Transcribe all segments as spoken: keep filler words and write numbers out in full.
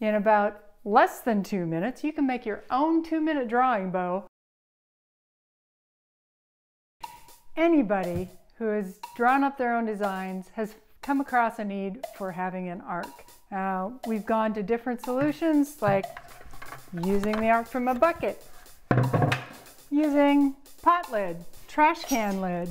In about less than two minutes, you can make your own two-minute drawing bow. Anybody who has drawn up their own designs has come across a need for having an arc. Uh, we've gone to different solutions, like using the arc from a bucket, using pot lid, trash can lid.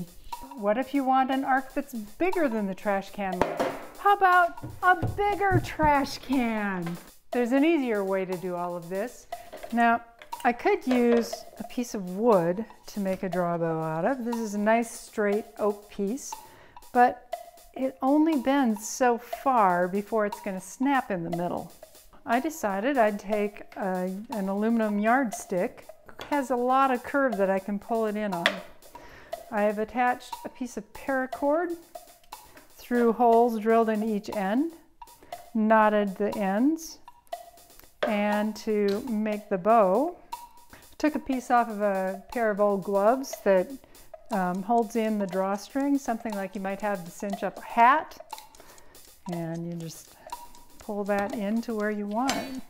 What if you want an arc that's bigger than the trash can lid? How about a bigger trash can? There's an easier way to do all of this. Now, I could use a piece of wood to make a draw bow out of. This is a nice straight oak piece, but it only bends so far before it's going to snap in the middle. I decided I'd take a, an aluminum yardstick. It has a lot of curve that I can pull it in on. I have attached a piece of paracord through holes drilled in each end, knotted the ends, and to make the bow, took a piece off of a pair of old gloves that um, holds in the drawstring, something like you might have to cinch up a hat, and you just pull that in to where you want it.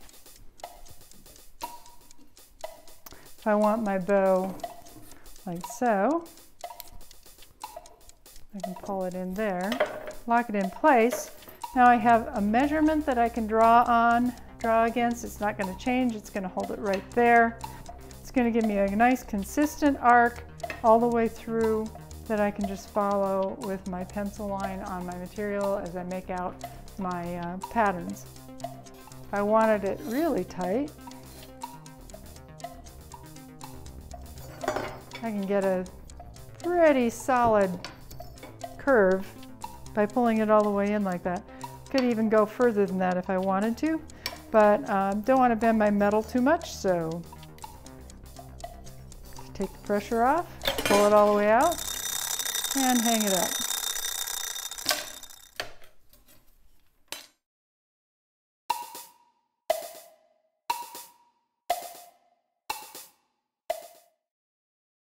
If I want my bow like so, I can pull it in there, lock it in place. Now I have a measurement that I can draw on, draw against. It's not going to change. It's going to hold it right there. It's going to give me a nice consistent arc all the way through that I can just follow with my pencil line on my material as I make out my uh, patterns. If I wanted it really tight, I can get a pretty solid curve by pulling it all the way in like that. Could even go further than that if I wanted to, but um, don't want to bend my metal too much, so take the pressure off, pull it all the way out, and hang it up.